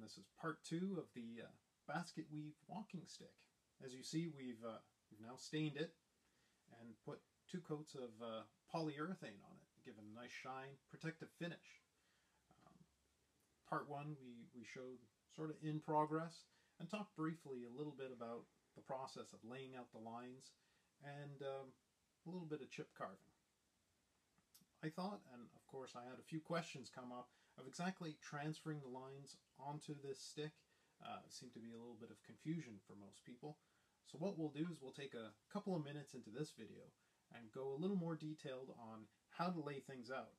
and this is part two of the Basketweave walking stick. As you see, we've now stained it and put two coats of polyurethane on it, giving a nice shine, protective finish. Part one, we showed sort of in progress and talked briefly a little bit about the process of laying out the lines and a little bit of chip carving. I thought, and of course I had a few questions come up, of exactly transferring the lines onto this stick. Seemed to be a little bit of confusion for most people. So what we'll do is we'll take a couple of minutes into this video and go a little more detailed on how to lay things out.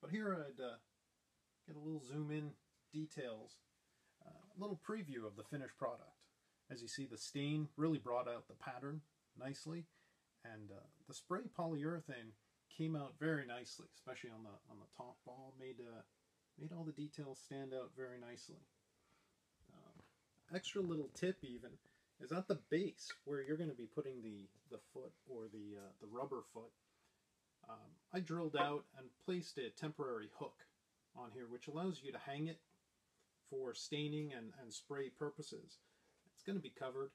But here I'd get a little zoom in details, a little preview of the finished product. As you see, the stain really brought out the pattern nicely, and the spray polyurethane came out very nicely, especially on the top ball, made all the details stand out very nicely. Extra little tip even is at the base where you're going to be putting the foot or the rubber foot. I drilled out and placed a temporary hook on here, which allows you to hang it for staining and spray purposes. It's going to be covered,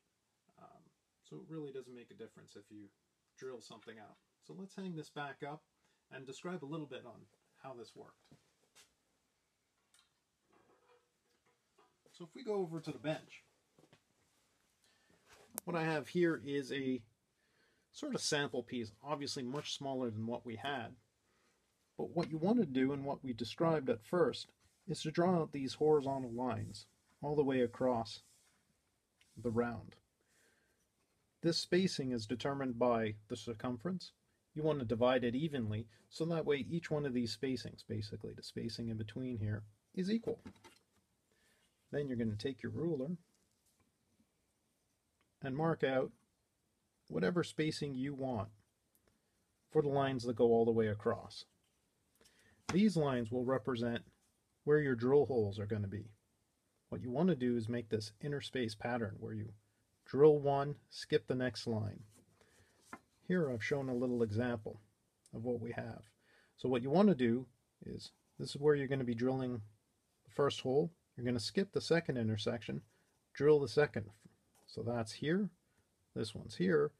so it really doesn't make a difference if you drill something out. So let's hang this back up and describe a little bit on how this worked. So if we go over to the bench, what I have here is a sort of sample piece, obviously much smaller than what we had. But what you want to do, and what we described at first, is to draw out these horizontal lines all the way across the round. This spacing is determined by the circumference. You want to divide it evenly, so that way each one of these spacings, basically the spacing in between here, is equal. Then you're going to take your ruler and mark out whatever spacing you want for the lines that go all the way across. These lines will represent where your drill holes are going to be. What you want to do is make this interspace pattern where you drill one, skip the next line. Here I've shown a little example of what we have. So what you want to do is, this is where you're going to be drilling the first hole. You're going to skip the second intersection, drill the second. So that's here, this one's here,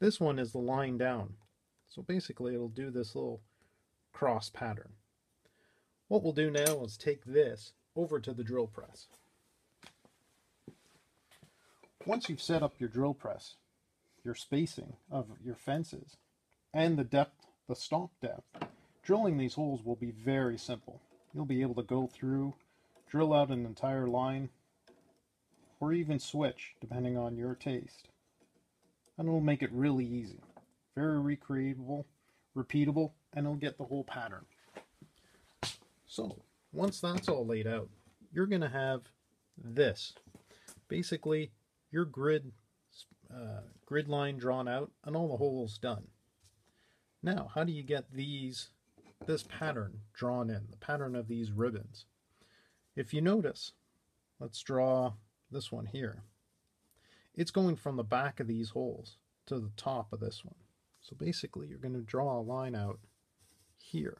this one is the line down. So basically it'll do this little cross pattern. What we'll do now is take this over to the drill press. Once you've set up your drill press, your spacing of your fences, and the depth, the stock depth, drilling these holes will be very simple. You'll be able to go through, drill out an entire line, or even switch depending on your taste, and it'll make it really easy, very recreatable, repeatable, and it'll get the whole pattern. So once that's all laid out, you're going to have this, basically your grid line drawn out and all the holes done. Now, how do you get this pattern drawn in, the pattern of these ribbons? If you notice, let's draw this one here. It's going from the back of these holes to the top of this one. So basically you're going to draw a line out here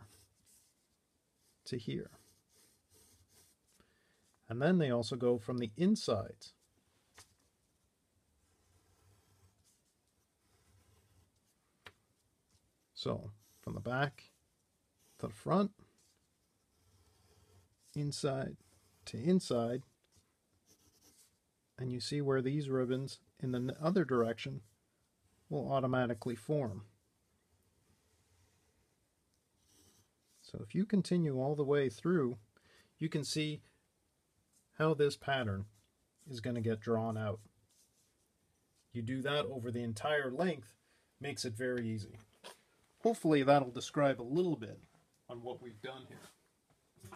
to here. And then they also go from the insides . So from the back to the front, inside to inside, and you see where these ribbons in the other direction will automatically form. So if you continue all the way through, you can see how this pattern is going to get drawn out. You do that over the entire length, makes it very easy. Hopefully that'll describe a little bit on what we've done here.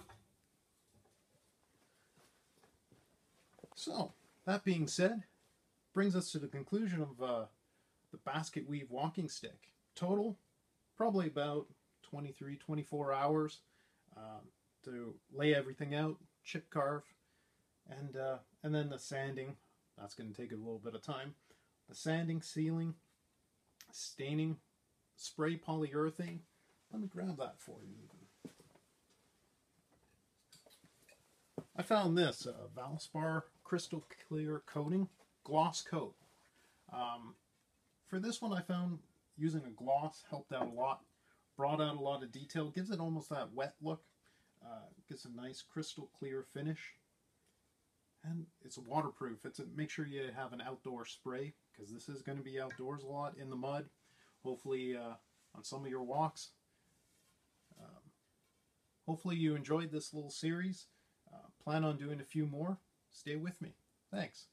So, that being said, brings us to the conclusion of the Basketweave walking stick. Total, probably about 23, 24 hours to lay everything out, chip carve, and then the sanding. That's going to take a little bit of time. The sanding, sealing, staining, spray polyurethane. Let me grab that for you. I found this Valspar Crystal Clear Coating Gloss Coat. For this one, I found using a gloss helped out a lot, brought out a lot of detail, gives it almost that wet look, gives a nice crystal clear finish, and it's waterproof. Make sure you have an outdoor spray, because this is going to be outdoors a lot, in the mud, hopefully on some of your walks. Hopefully you enjoyed this little series. Plan on doing a few more. Stay with me. Thanks.